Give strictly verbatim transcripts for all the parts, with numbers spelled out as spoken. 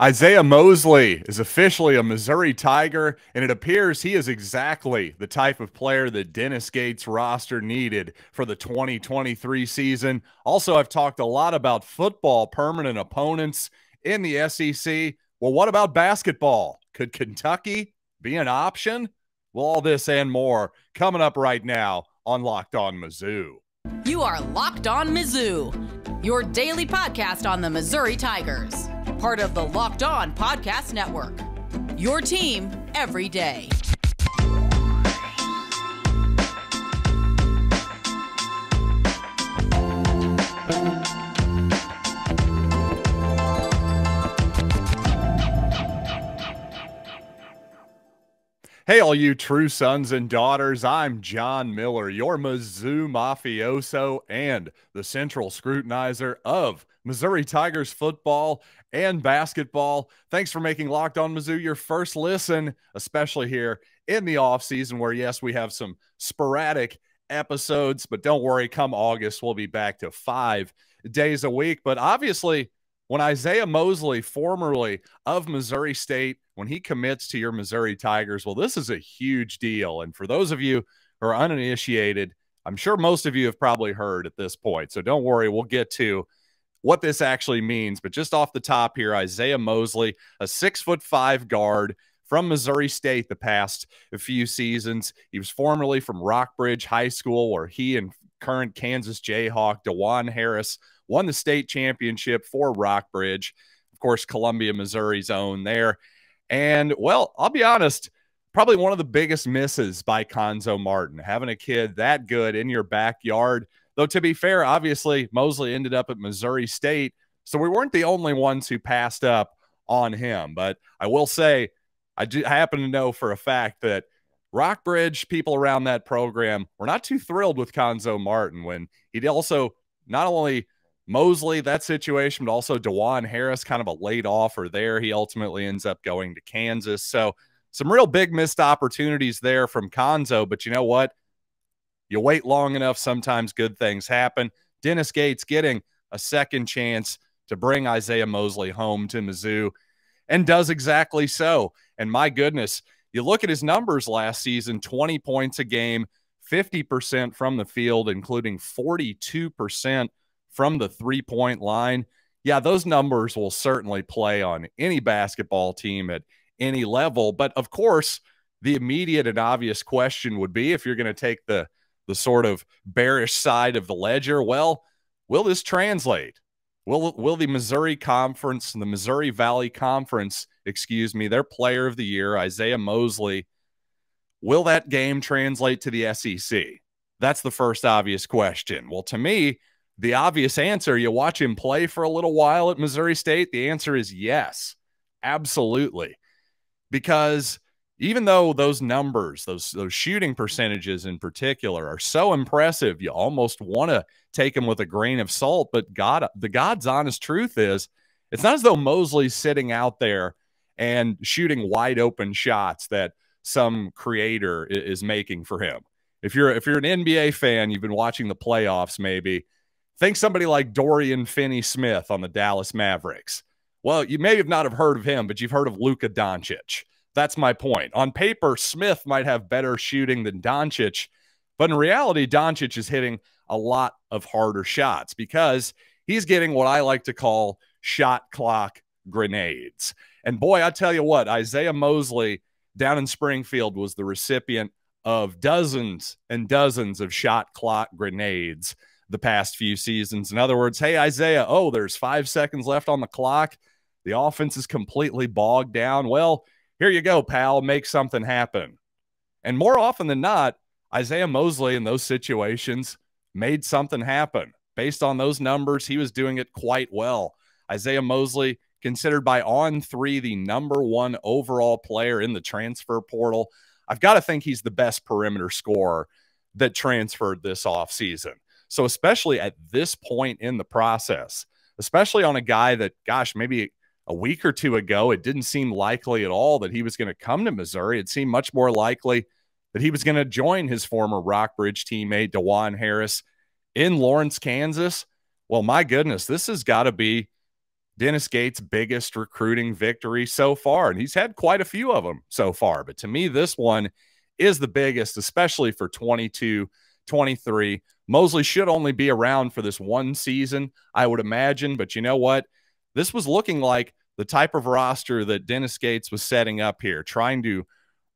Isaiah Mosley is officially a Missouri Tiger, and it appears he is exactly the type of player that Dennis Gates' roster needed for the twenty twenty-three season. Also, I've talked a lot about football permanent opponents in the S E C. Well, what about basketball? Could Kentucky be an option? Well, all this and more coming up right now on Locked On Mizzou. You are Locked On Mizzou, your daily podcast on the Missouri Tigers. Part of the Locked On Podcast Network, your team every day. Hey, all you true sons and daughters, I'm John Miller, your Mizzou mafioso and the central scrutinizer of Missouri Tigers football and basketball. Thanks for making Locked On Mizzou your first listen, especially here in the offseason where, yes, we have some sporadic episodes, but don't worry, come August, we'll be back to five days a week. But obviously, when Isaiah Mosley, formerly of Missouri State, when he commits to your Missouri Tigers, well, this is a huge deal. And for those of you who are uninitiated, I'm sure most of you have probably heard at this point. So don't worry, we'll get to what this actually means. But just off the top here, Isaiah Mosley, a six foot five guard from Missouri State the past few seasons. He was formerly from Rockbridge High School, where he and current Kansas Jayhawk Dajuan Harris won the state championship for Rockbridge. Of course, Columbia, Missouri's own there. And, well, I'll be honest, probably one of the biggest misses by Cuonzo Martin, having a kid that good in your backyard. Though, to be fair, obviously, Mosley ended up at Missouri State, so we weren't the only ones who passed up on him. But I will say, I, do, I happen to know for a fact that Rockbridge, people around that program, were not too thrilled with Cuonzo Martin when he'd also not only Mosley, that situation, but also Dajuan Harris, kind of a late offer there. He ultimately ends up going to Kansas. So some real big missed opportunities there from Cuonzo, but you know what? You wait long enough, sometimes good things happen. Dennis Gates getting a second chance to bring Isaiah Mosley home to Mizzou, and does exactly so. And my goodness, you look at his numbers last season, twenty points a game, fifty percent from the field, including forty-two percent from the three-point line. Yeah, those numbers will certainly play on any basketball team at any level. But, of course, the immediate and obvious question would be, if you're going to take the, the sort of bearish side of the ledger, well, will this translate? Will, will the Missouri Conference, the Missouri Valley Conference, excuse me, their player of the year, Isaiah Mosley, will that game translate to the S E C? That's the first obvious question. Well, to me, the obvious answer, you watch him play for a little while at Missouri State, the answer is yes, absolutely. Because even though those numbers, those, those shooting percentages in particular, are so impressive, you almost want to take them with a grain of salt. But God, the God's honest truth is, it's not as though Mosley's sitting out there and shooting wide open shots that some creator is making for him. If you're, if you're an N B A fan, you've been watching the playoffs maybe, think somebody like Dorian Finney-Smith on the Dallas Mavericks. Well, you may have not have heard of him, but you've heard of Luka Doncic. That's my point. On paper, Smith might have better shooting than Doncic, but in reality, Doncic is hitting a lot of harder shots because he's getting what I like to call shot clock grenades. And boy, I tell you what, Isaiah Mosley down in Springfield was the recipient of dozens and dozens of shot clock grenades the past few seasons. In other words, hey, Isaiah, oh, there's five seconds left on the clock. The offense is completely bogged down. Well, here you go, pal. Make something happen. And more often than not, Isaiah Mosley in those situations made something happen. Based on those numbers, he was doing it quite well. Isaiah Mosley, considered by On three the number one overall player in the transfer portal. I've got to think he's the best perimeter scorer that transferred this offseason. So especially at this point in the process, especially on a guy that, gosh, maybe a week or two ago, it didn't seem likely at all that he was going to come to Missouri. It seemed much more likely that he was going to join his former Rockbridge teammate, Dajuan Harris, in Lawrence, Kansas. Well, my goodness, this has got to be Dennis Gates' biggest recruiting victory so far, and he's had quite a few of them so far. But to me, this one is the biggest, especially for twenty-two, twenty-three. Mosley should only be around for this one season, I would imagine. But you know what? This was looking like the type of roster that Dennis Gates was setting up here, trying to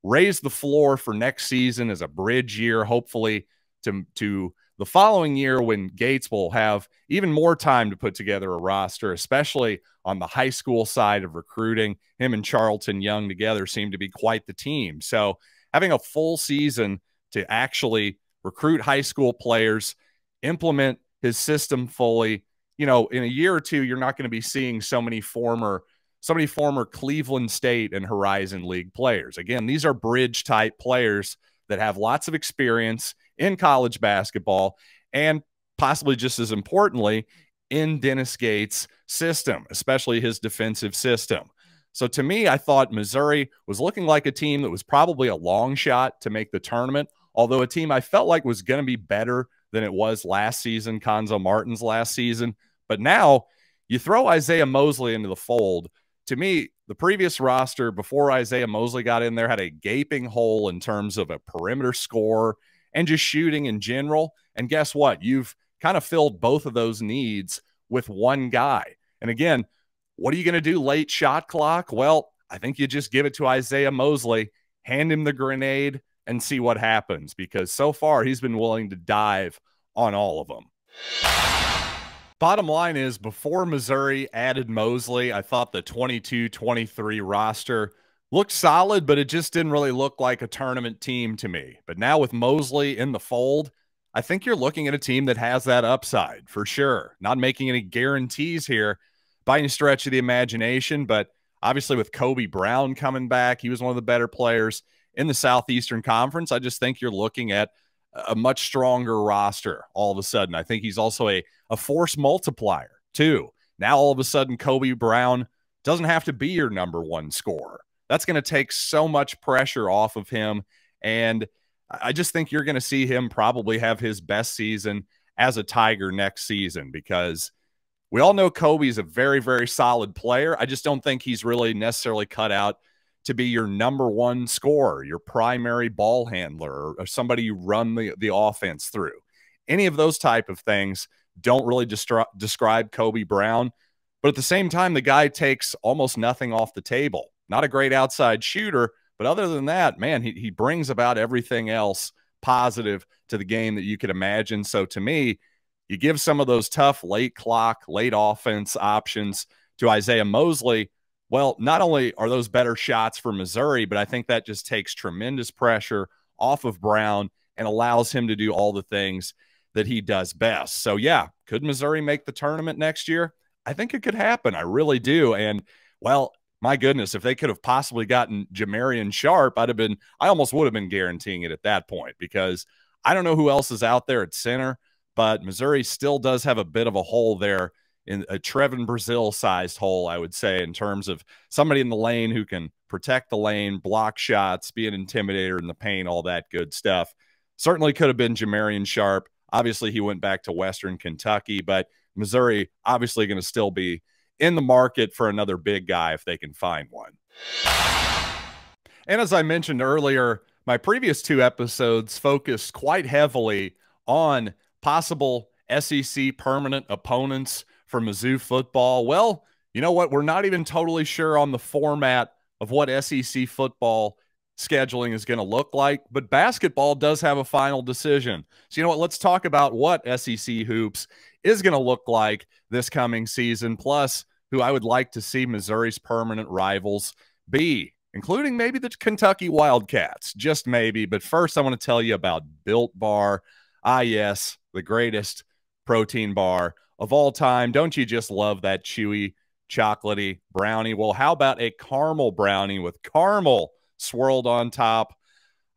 raise the floor for next season as a bridge year, hopefully to, to the following year when Gates will have even more time to put together a roster, especially on the high school side of recruiting. Him and Charlton Young together seem to be quite the team. So having a full season to actually recruit high school players, implement his system fully, you know, in a year or two, you're not going to be seeing so many former so many former Cleveland State and Horizon League players. Again, these are bridge-type players that have lots of experience in college basketball and possibly just as importantly in Dennis Gates' system, especially his defensive system. So to me, I thought Missouri was looking like a team that was probably a long shot to make the tournament, although a team I felt like was going to be better than it was last season, Cuonzo Martin's last season. But now you throw Isaiah Mosley into the fold. To me, the previous roster before Isaiah Mosley got in there had a gaping hole in terms of a perimeter score and just shooting in general. And guess what? You've kind of filled both of those needs with one guy. And again, what are you going to do late shot clock? Well, I think you just give it to Isaiah Mosley, hand him the grenade, and see what happens, because so far he's been willing to dive on all of them. Bottom line is, before Missouri added Mosley, I thought the twenty-two twenty-three roster looked solid, but it just didn't really look like a tournament team to me. But now with Mosley in the fold, I think you're looking at a team that has that upside for sure. Not making any guarantees here by any stretch of the imagination, but obviously with Kobe Brown coming back, he was one of the better players in the Southeastern Conference. I just think you're looking at a much stronger roster all of a sudden. I think he's also a, a force multiplier too. Now all of a sudden, Kobe Brown doesn't have to be your number one scorer. That's going to take so much pressure off of him. And I just think you're going to see him probably have his best season as a Tiger next season, because we all know Kobe's a very, very solid player. I just don't think he's really necessarily cut out to be your number one scorer, your primary ball handler, or, or somebody you run the, the offense through. Any of those type of things don't really describe Kobe Brown. But at the same time, the guy takes almost nothing off the table. Not a great outside shooter, but other than that, man, he, he brings about everything else positive to the game that you could imagine. So to me, you give some of those tough late clock, late offense options to Isaiah Mosley. Well, not only are those better shots for Missouri, but I think that just takes tremendous pressure off of Brown and allows him to do all the things that he does best. So, yeah, could Missouri make the tournament next year? I think it could happen. I really do. And, well, my goodness, if they could have possibly gotten Jamarian Sharp, I'd have been, I almost would have been guaranteeing it at that point, because I don't know who else is out there at center, but Missouri still does have a bit of a hole there, in a Trevin Brazil-sized hole, I would say, in terms of somebody in the lane who can protect the lane, block shots, be an intimidator in the paint, all that good stuff. Certainly could have been Jamarian Sharp. Obviously, he went back to Western Kentucky, but Missouri obviously going to still be in the market for another big guy if they can find one. And as I mentioned earlier, my previous two episodes focused quite heavily on possible S E C permanent opponents for Mizzou football. Well, you know what? We're not even totally sure on the format of what S E C football scheduling is going to look like, but basketball does have a final decision. So you know what? Let's talk about what S E C hoops is going to look like this coming season, plus who I would like to see Missouri's permanent rivals be, including maybe the Kentucky Wildcats, just maybe. But first, I want to tell you about Built Bar. Ah, yes, the greatest protein bar of all time. Don't you just love that chewy, chocolatey brownie? Well, how about a caramel brownie with caramel swirled on top?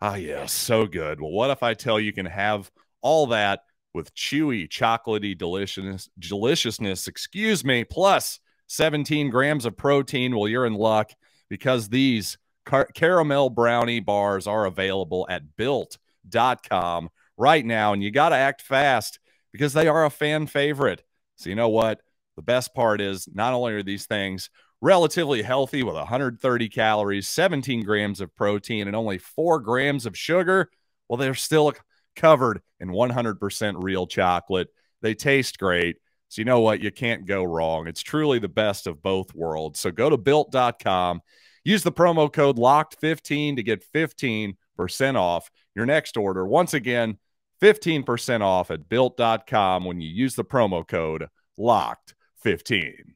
Ah, yeah, so good. Well, what if I tell you you can have all that with chewy, chocolatey deliciousness, deliciousness, excuse me, plus seventeen grams of protein? Well, you're in luck, because these car caramel brownie bars are available at built dot com right now, and you got to act fast because they are a fan favorite. So you know what? The best part is not only are these things relatively healthy with one hundred thirty calories, seventeen grams of protein, and only four grams of sugar, well, they're still covered in one hundred percent real chocolate. They taste great. So you know what? You can't go wrong. It's truly the best of both worlds. So go to built dot com. Use the promo code locked fifteen to get fifteen percent off your next order. Once again, fifteen percent off at built dot com when you use the promo code locked fifteen.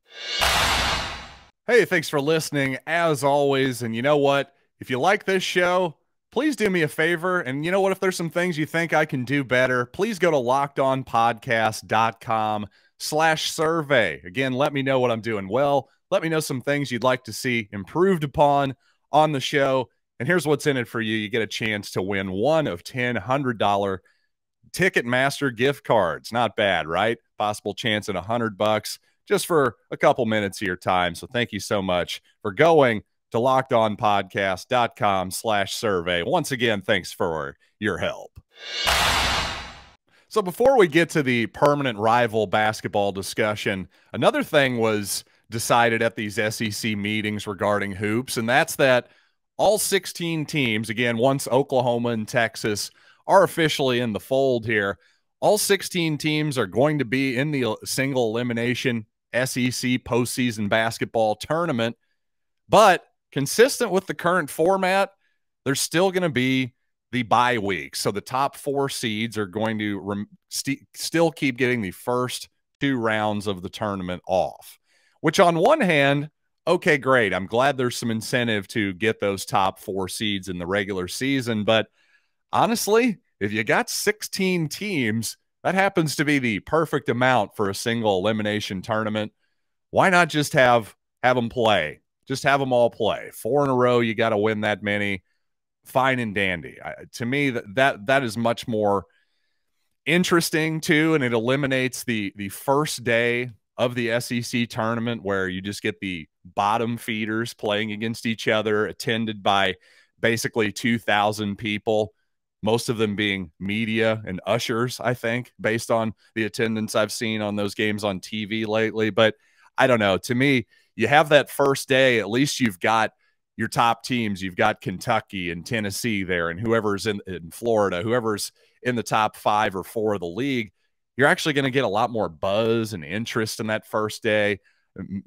Hey, thanks for listening as always. And you know what? If you like this show, please do me a favor. And you know what? If there's some things you think I can do better, please go to locked on podcast dot com slash survey. Again, let me know what I'm doing well. Let me know some things you'd like to see improved upon on the show. And here's what's in it for you. You get a chance to win one of ten one hundred dollar Ticketmaster gift cards. Not bad, right? Possible chance at one hundred bucks just for a couple minutes of your time. So thank you so much for going to locked on podcast dot com slash survey. Once again, thanks for your help. So before we get to the permanent rival basketball discussion, another thing was decided at these S E C meetings regarding hoops, and that's that all sixteen teams, again, once Oklahoma and Texas are officially in the fold here, all sixteen teams are going to be in the single elimination S E C postseason basketball tournament. But consistent with the current format, there's still going to be the bye week. So the top four seeds are going to st- still keep getting the first two rounds of the tournament off, which on one hand, okay, great. I'm glad there's some incentive to get those top four seeds in the regular season. But honestly, if you got sixteen teams, that happens to be the perfect amount for a single elimination tournament. Why not just have, have them play? Just have them all play. Four in a row, you got to win that many. Fine and dandy. I, to me, that, that that is much more interesting, too, and it eliminates the, the first day of the S E C tournament where you just get the bottom feeders playing against each other, attended by basically two thousand people, most of them being media and ushers, I think, based on the attendance I've seen on those games on T V lately. But I don't know. To me, you have that first day, at least you've got your top teams. You've got Kentucky and Tennessee there, and whoever's in, in Florida, whoever's in the top five or four of the league, you're actually going to get a lot more buzz and interest in that first day.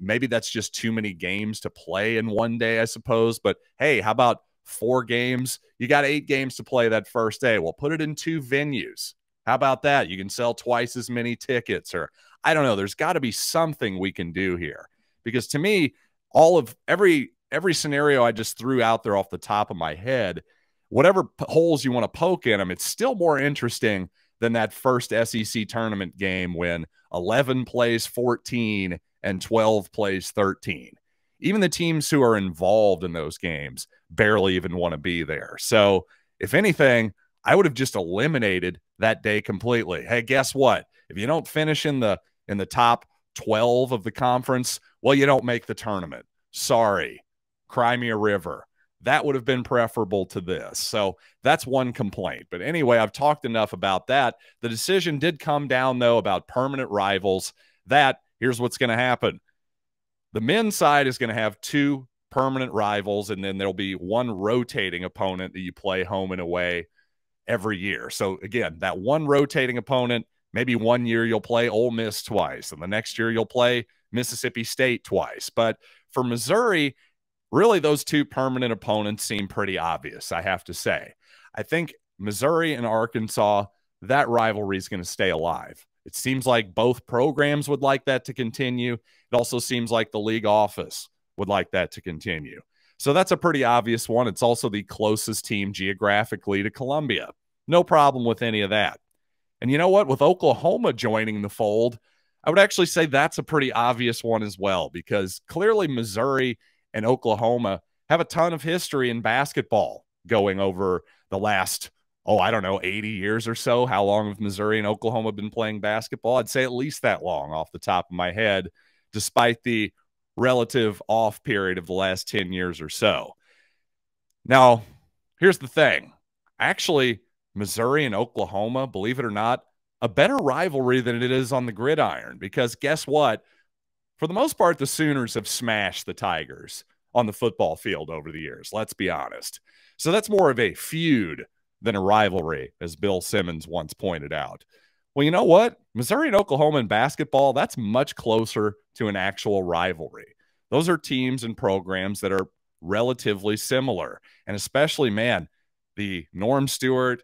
Maybe that's just too many games to play in one day, I suppose. But hey, how about four games? You got eight games to play that first day. Well, put it in two venues. How about that? You can sell twice as many tickets, or I don't know. There's got to be something we can do here. Because to me, all of every every scenario I just threw out there off the top of my head, whatever holes you want to poke in them, it's still more interesting than that first S E C tournament game when eleven plays fourteen and twelve plays thirteen. Even the teams who are involved in those games barely even want to be there. So if anything, I would have just eliminated that day completely. Hey, guess what? If you don't finish in the in the top twelve of the conference, well, you don't make the tournament. Sorry. Cry me a river. That would have been preferable to this. So that's one complaint. But anyway, I've talked enough about that. The decision did come down, though, about permanent rivals. That, here's what's going to happen. The men's side is going to have two permanent rivals, and then there'll be one rotating opponent that you play home and away every year. So again, that one rotating opponent, maybe one year you'll play Ole Miss twice, and the next year you'll play Mississippi State twice. But for Missouri, really those two permanent opponents seem pretty obvious, I have to say. I think Missouri and Arkansas, that rivalry is going to stay alive. It seems like both programs would like that to continue. It also seems like the league office would like that to continue. So that's a pretty obvious one. It's also the closest team geographically to Columbia. No problem with any of that. And you know what? With Oklahoma joining the fold, I would actually say that's a pretty obvious one as well, because clearly Missouri and Oklahoma have a ton of history in basketball going over the last, oh, I don't know, eighty years or so. How long have Missouri and Oklahoma been playing basketball? I'd say at least that long off the top of my head, despite the relative off period of the last ten years or so. Now, here's the thing. Actually, Missouri and Oklahoma, believe it or not, a better rivalry than it is on the gridiron, because guess what? for the most part, the Sooners have smashed the Tigers on the football field over the years. Let's be honest. So that's more of a feud than a rivalry, as Bill Simmons once pointed out. Well, you know what? Missouri and Oklahoma in basketball, that's much closer to an actual rivalry. Those are teams and programs that are relatively similar. And especially, man, the Norm Stewart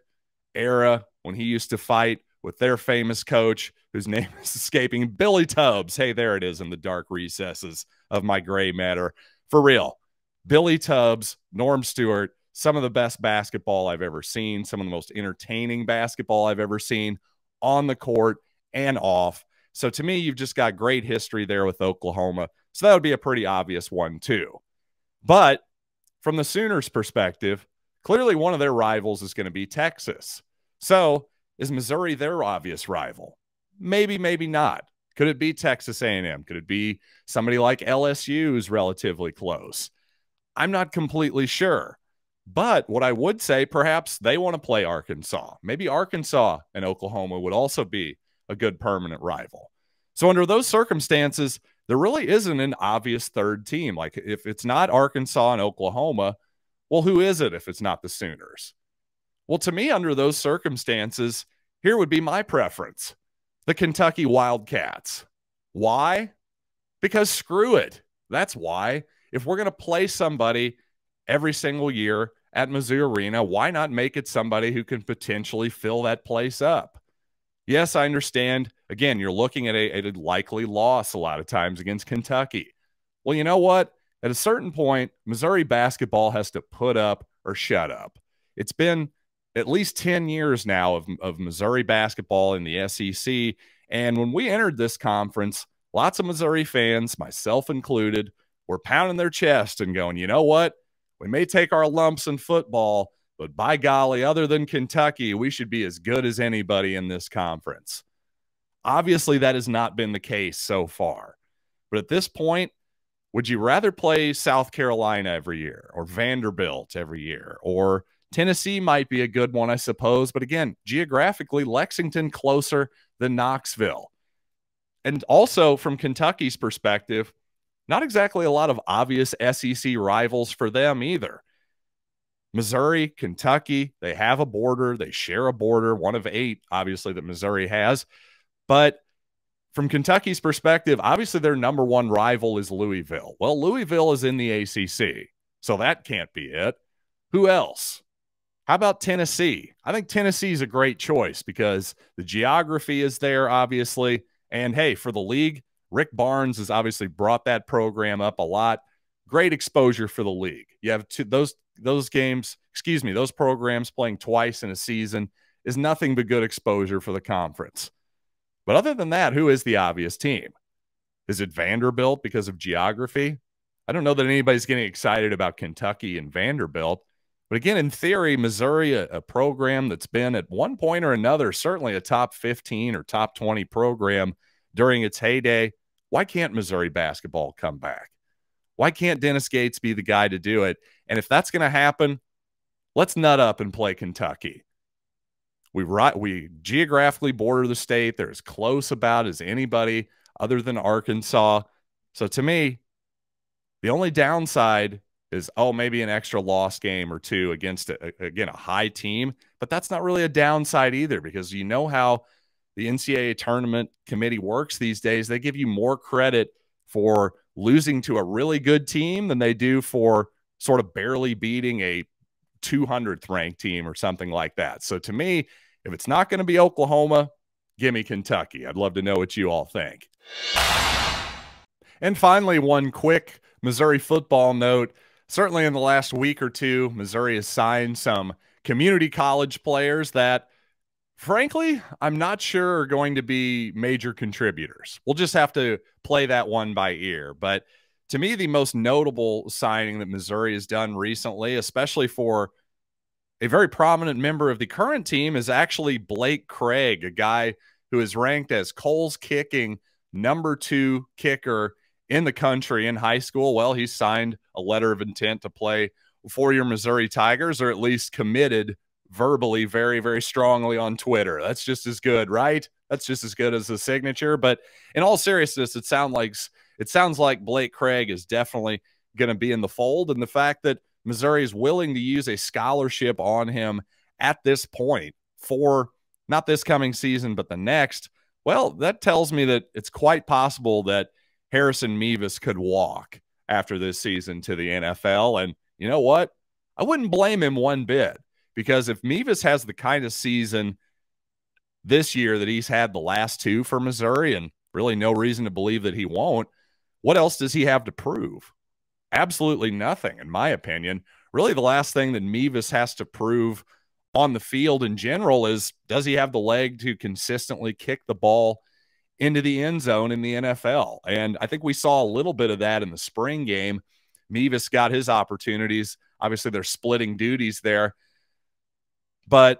era when he used to fight with their famous coach, whose name is escaping, Billy Tubbs. Hey, there it is in the dark recesses of my gray matter. For real, Billy Tubbs, Norm Stewart, some of the best basketball I've ever seen, some of the most entertaining basketball I've ever seen on the court and off. So to me, you've just got great history there with Oklahoma. So that would be a pretty obvious one too. But from the Sooners' perspective, clearly one of their rivals is going to be Texas. So is Missouri their obvious rival? Maybe, maybe not. Could it be Texas A and M? Could it be somebody like L S U who's relatively close? I'm not completely sure. But what I would say, perhaps they want to play Arkansas. Maybe Arkansas and Oklahoma would also be a good permanent rival. So under those circumstances, there really isn't an obvious third team. Like if it's not Arkansas and Oklahoma, well, who is it if it's not the Sooners? Well, to me, under those circumstances, here would be my preference. The Kentucky Wildcats. Why? Because screw it. That's why. If we're going to play somebody every single year at Mizzou Arena, why not make it somebody who can potentially fill that place up? Yes, I understand. Again, you're looking at a, a likely loss a lot of times against Kentucky. Well, you know what? At a certain point, Missouri basketball has to put up or shut up. It's been at least ten years now of, of Missouri basketball in the S E C. And when we entered this conference, lots of Missouri fans, myself included, were pounding their chest and going, you know what? We may take our lumps in football, but by golly, other than Kentucky, we should be as good as anybody in this conference. Obviously, that has not been the case so far. But at this point, would you rather play South Carolina every year or Vanderbilt every year? Or Tennessee might be a good one, I suppose. But again, geographically, Lexington closer than Knoxville. And also from Kentucky's perspective, not exactly a lot of obvious S E C rivals for them either. Missouri, Kentucky, they have a border. They share a border, one of eight, obviously, that Missouri has. But from Kentucky's perspective, obviously their number one rival is Louisville. Well, Louisville is in the A C C, so that can't be it. Who else? How about Tennessee? I think Tennessee is a great choice because the geography is there, obviously. And, hey, for the league, Rick Barnes has obviously brought that program up a lot. Great exposure for the league. You have two, those those games, excuse me, those programs playing twice in a season is nothing but good exposure for the conference. But other than that, who is the obvious team? Is it Vanderbilt because of geography? I don't know that anybody's getting excited about Kentucky and Vanderbilt. But again, in theory, Missouri, a, a program that's been at one point or another, certainly a top fifteen or top twenty program during its heyday, why can't Missouri basketball come back? Why can't Dennis Gates be the guy to do it? And if that's going to happen, let's nut up and play Kentucky. We, we geographically border the state. They're as close about as anybody other than Arkansas. So to me, the only downside is, oh, maybe an extra loss game or two against, a, again, a high team. But that's not really a downside either because you know how the N C double A tournament committee works these days. They give you more credit for losing to a really good team than they do for sort of barely beating a two hundredth ranked team or something like that. So to me, if it's not going to be Oklahoma, give me Kentucky. I'd love to know what you all think. And finally, one quick Missouri football note. Certainly in the last week or two, Missouri has signed some community college players that, frankly, I'm not sure are going to be major contributors. We'll just have to play that one by ear. But to me, the most notable signing that Missouri has done recently, especially for a very prominent member of the current team, is actually Blake Craig, a guy who is ranked as Cole's kicking number two kicker in the country in high school. Well, he signed a letter of intent to play for your Missouri Tigers, or at least committed verbally very, very strongly on Twitter. That's just as good, right? That's just as good as the signature. But in all seriousness, it sounds like it sounds like Blake Craig is definitely going to be in the fold. And the fact that Missouri is willing to use a scholarship on him at this point for not this coming season, but the next, well, that tells me that it's quite possible that Harrison Mevis could walk after this season to the N F L. And you know what? I wouldn't blame him one bit, because if Mevis has the kind of season this year that he's had the last two for Missouri, and really no reason to believe that he won't, what else does he have to prove? Absolutely nothing, in my opinion. Really, the last thing that Mevis has to prove on the field in general is, does he have the leg to consistently kick the ball into the end zone in the N F L? And I think we saw a little bit of that in the spring game. Mevis got his opportunities. Obviously, they're splitting duties there. But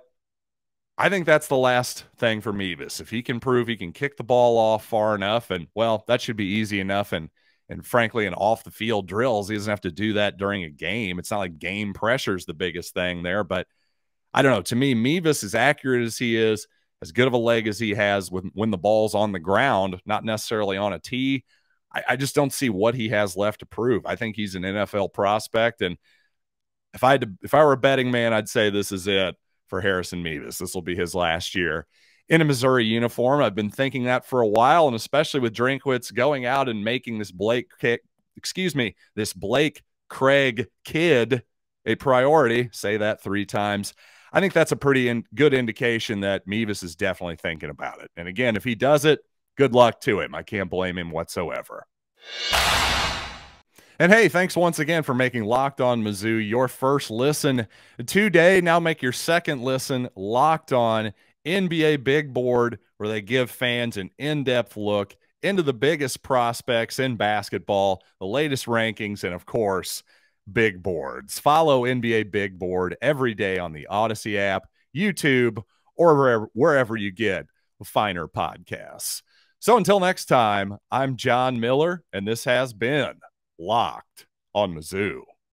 I think that's the last thing for Mevis. If he can prove he can kick the ball off far enough, and, well, that should be easy enough. And, and frankly, in off-the-field drills, he doesn't have to do that during a game. It's not like game pressure is the biggest thing there. But I don't know. To me, Mevis, as accurate as he is, as good of a leg as he has when, when the ball's on the ground, not necessarily on a tee, I, I just don't see what he has left to prove. I think he's an N F L prospect. And if I had to, if I were a betting man, I'd say this is it for Harrison Mevis. This will be his last year in a Missouri uniform. I've been thinking that for a while, and especially with Drinkwitz going out and making this Blake, excuse me, this Blake Craig kid a priority. Say that three times. I think that's a pretty in, good indication that Mevis is definitely thinking about it. And again, if he does it, good luck to him. I can't blame him whatsoever. And hey, thanks once again for making Locked On Mizzou your first listen today. Now make your second listen Locked On N B A Big Board, where they give fans an in-depth look into the biggest prospects in basketball, the latest rankings, and of course, big boards. Follow N B A Big Board every day on the Odyssey app, YouTube, or wherever, wherever you get finer podcasts. So until next time, I'm John Miller, and this has been Locked on Mizzou.